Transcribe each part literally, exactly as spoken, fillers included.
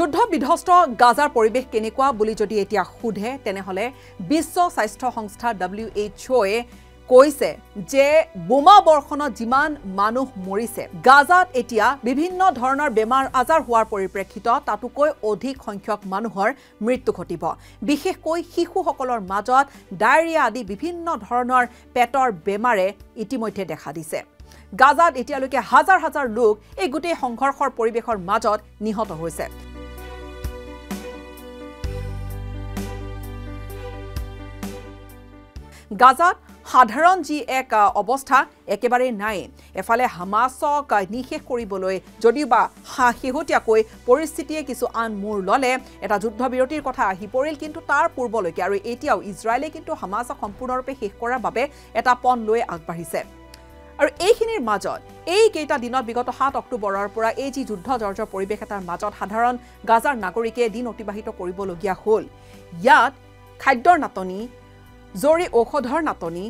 যুদ্ধ বিধ্বস্ত গাজাৰ পৰিৱেশ কেনেকুৱা বুলি যদি এতিয়া খুধে তেনেহলে বিশ্ব স্বাস্থ্য সংস্থা W H O এ কৈছে যে বোমা বৰ্ষণ জিমান মানুহ মৰিছে গাজাত এতিয়া বিভিন্ন ধৰণৰ বেমাৰ আজাৰ হোৱাৰ পৰিপ্ৰেক্ষিত তাতকৈ অধিক সংখ্যক মানুহৰ মৃত্যু ঘটিব বিশেষকৈ শিশুসকলৰ মাজত ডায়েৰিয়া আদি বিভিন্ন ধৰণৰ পেটৰ বেমাৰে ইতিমধ্যে দেখা দিছে গাজাত এতিয়ালৈকে হাজাৰ হাজাৰ লোক এই গুটে সংঘৰ্ষৰ পৰিবেশৰ মাজত নিহত হৈছে গাজাত সাধাৰণ জি এক অৱস্থা একেবাৰে নাই এফালে হামাসক নিশেষ কৰিবলৈ যদিবা হাহেহটিয়াকৈ পৰিস্থিতিয়ে কিছু আন মূৰ ললে এটা যুদ্ধ বিৰতিৰ কথা আহি পৰিল কিন্তু তাৰ পূৰ্বলৈকে আৰু এতিয়াও ইজৰাইলে কিন্তু হামাসক সম্পূৰ্ণৰূপে শেষ কৰাৰ বাবে এটা পণ লৈ আগবাঢ়িছে আৰু এইখিনিৰ মাজত এই কেইটা দিনত বিগত সাত অক্টোবৰৰ পৰা এই যি যুদ্ধ জৰ্জৰ পৰিৱেশ এটাৰ মাজত সাধাৰণ গাজাৰ নাগৰিকে দিন অতিবাহিত কৰিবলগীয়া হ'ল ইয়াত খাদ্যৰ নাটনি জৰি ঔষধৰ নাটনি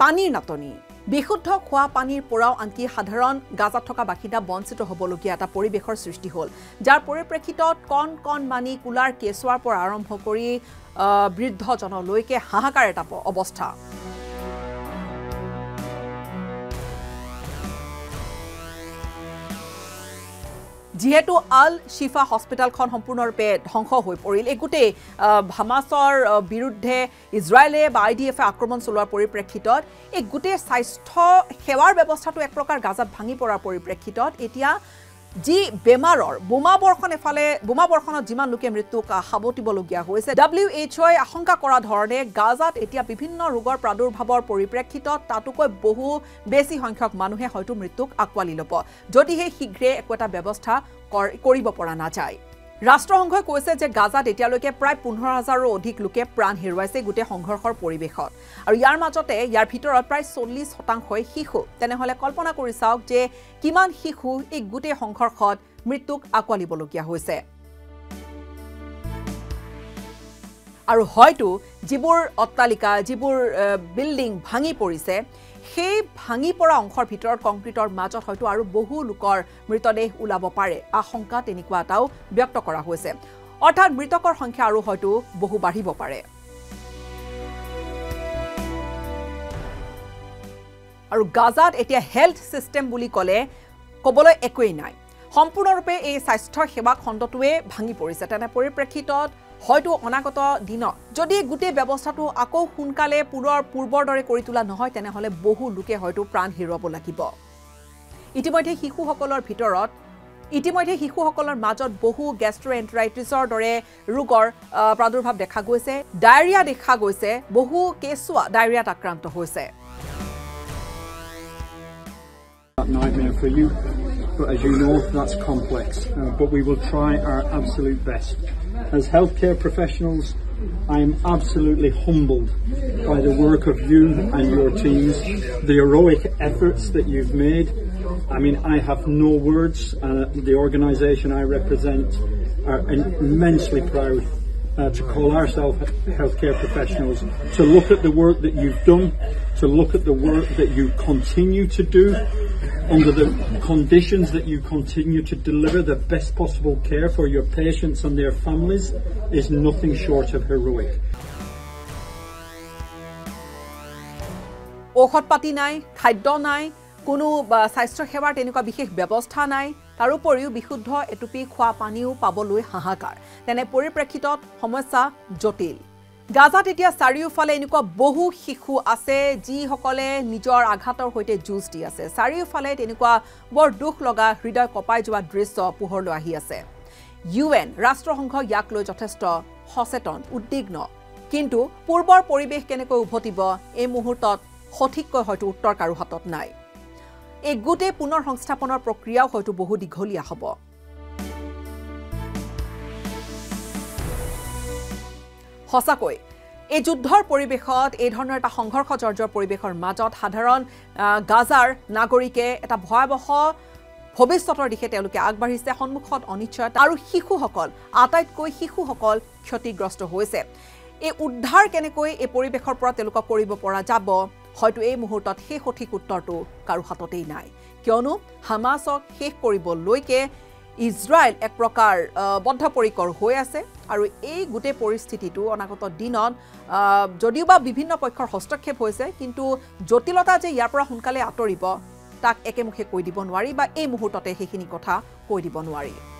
পানীৰ নাটনি বিশুদ্ধ খোৱা পানীৰ পৰাও আনকি সাধাৰণ গাজাত থকা বাসিন্দা বঞ্চিত হ'বলগীয়া এটা পৰিৱেশৰ সৃষ্টি হ'ল যাৰ পৰিপ্ৰেক্ষিতত কণ কণ মানি কুলাৰ কেচুৱাৰ পৰা আৰম্ভ কৰি বৃদ্ধজনলৈকে হাহাকাৰ এটা অৱস্থা যেহেতু আল শিফা হস্পিটালখন সম্পূৰ্ণৰূপে ধ্বংস হৈ পৰিল এগুটে হামাসৰ বিৰুদ্ধে ইজৰাইলে বা I D F আক্ৰমণ চলোৱাৰ পৰিপ্ৰেক্ষিতত এই গুটে স্বাস্থ্য সেৱাৰ ব্যৱস্থাটো এক প্ৰকাৰ গাজাত ভাঙি পৰাৰ পৰিপ্ৰেক্ষিতত এতিয়া জি বেমাৰৰ বোমা বৰ্ষণ এফালে বোমা বৰ্ষণত যিমান লোকে মৃত্যু সাৱটিবলগীয়া হৈছে W H O এ আশংকা কৰা ধৰণে গাজাত এতিয়া বিভিন্ন ৰোগৰ প্ৰাদুৰ্ভাৱৰ পৰিপ্ৰেক্ষিতত তাতকৈ বহু বেছি সংখ্যক মানুহে হয়তো মৃত্যুক আকোৱালি ল'ব যদিহে শীঘ্ৰে একোটা ব্যৱস্থা কৰিব পৰা নাযায় ৰাষ্ট্ৰসংঘই কৈছে যে গাজাত এতিয়ালৈকে প্ৰায় পোন্ধৰ হাজাৰৰ অধিক লোকে প্ৰাণ হেৰুৱাইছে গুটে সংঘৰ্ষৰ পৰিৱেশত আৰু ইয়াৰ মাজতে ইয়াৰ ভিতৰত প্ৰায় চল্লিশ শতাংশই শিশু তেনেহলে কল্পনা কৰি চাওক যে কিমান শিশু এই গুটে সংঘৰ্ষত মৃত্যুক আকোৱালিবলগীয়া হৈছে আৰু হয়তো যিবোৰ অট্টালিকা যিবোৰ বিল্ডিং ভাঙি পৰিছে সেই ভাঙি পৰা অংশৰ ভিতৰত কংক্ৰিটৰ মাজত হয়তো আৰু বহু লোকৰ মৃতদেহ উলাব পাৰে আশংকা তেনেকুৱাটাও ব্যক্ত কৰা হৈছে অৰ্থাৎ মৃতকৰ সংখ্যা আৰু হয়তো বহু বাঢ়িব পাৰে আৰু গাজাত এতিয়া হেলথ সিস্টেম বুলি ক'লে ক'বলৈ একোৱেই নাই সম্পূৰ্ণৰূপে এই স্বাস্থ্য সেৱা খণ্ডটোৱে ভাঙি পৰিছে তেনে পৰিপ্ৰেক্ষিতত হয়তো অনাগত দিনত যদি গুটে ব্যৱস্থাটো আকৌ হুনকালে পুৰৰ পূৰ্বৰ দৰে কৰি তোলা নহয় তেনেহলে বহু লোকে হয়তো প্ৰাণ হেৰুৱাব লাগিব ইতিমধ্যে শিশুসকলৰ ভিতৰত ইতিমধ্যে শিশুসকলৰ মাজত বহু গ্যাস্ট্ৰ'এন্টেৰাইটিছৰ দৰে ৰোগৰ প্ৰাদুৰ্ভাৱ দেখা গৈছে ডায়েৰিয়া দেখা গৈছে বহু কেচুৱা ডায়েৰিয়াত আক্ৰান্ত হৈছে But as you know, that's complex, uh, but we will try our absolute best. As healthcare professionals, I am absolutely humbled by the work of you and your teams, the heroic efforts that you've made. I mean, I have no words. Uh, the organisation I represent are immensely proud uh, to call ourselves healthcare professionals, to look at the work that you've done, to look at the work that you continue to do, under the conditions that you continue to deliver the best possible care for your patients and their families is nothing short of heroic. ঔষধপাতি নাই খাদ্য নাই কোনো স্বাস্থ্য সেৱাৰ তেনেকুৱা বিশেষ ব্যৱস্থা নাই তাৰ উপৰিও বিশুদ্ধ এটুপি খোৱা পানীও পাবলৈ হাহাকাৰ তেনে পৰিপ্ৰেক্ষিতত সমস্যা জটিল গাজাত এতিয়া চাৰিওফালে এনেকুৱা বহু শিশু আছে যিসকলে নিজৰ আঘাতৰ সৈতে যুঁজ দি আছে চাৰিওফালে তেনেকুৱা বৰ দুখ লগা হৃদয় কঁপাই যোৱা দৃশ্য পোহৰলৈ আহি আছে U N ৰাষ্ট্ৰসংঘ ইয়াক লৈ যথেষ্ট সচেতন উদ্বিগ্ন কিন্তু পূৰ্বৰ পৰিৱেশ কেনেকৈ উভতিব এই মুহূৰ্তত সঠিককৈ হয়তো উত্তৰ কাৰো হাতত নাই এই গুটে পুনৰ সংস্থাপনৰ প্ৰক্ৰিয়াও হয়তো বহু দীঘলীয়া হ'ব হসাকৈ এই যুদ্ধৰ পৰিবেশত এই ধৰণৰ এটা সংঘৰ্ষ জৰ্জৰ পৰিবেশৰ মাজত সাধাৰণ গাজাৰ নাগৰিকে এটা ভয়াবহ ভৱিষ্যতৰ দিশে তেওঁলোকে আগবাঢ়িছে সন্মুখত অনিশ্চয়তা আৰু শিশুসকল আটাইতকৈ শিশুসকল ক্ষতিগ্ৰস্ত হৈছে এই উদ্ধাৰ কেনেকৈ এই পৰিবেশৰ পৰা তেওঁলোকক কৰিব পৰা যাব হয়তো এই মুহূৰ্তত সেই সঠিক উত্তৰটো কাৰো হাততেই নাই কিয়নো হামাসক শেষ কৰিবলৈকে Israel ek prakar boddhaporikor hoy ase aru ei gote poristiti tu onagoto dinon jodio ba bibhinno pokkor hostakkhep hoise kintu jotilota je iar pora hunkale atoribo tak ekemukhe koi dibo nwari ba ei muhurtote hekhini kotha koi dibo nwari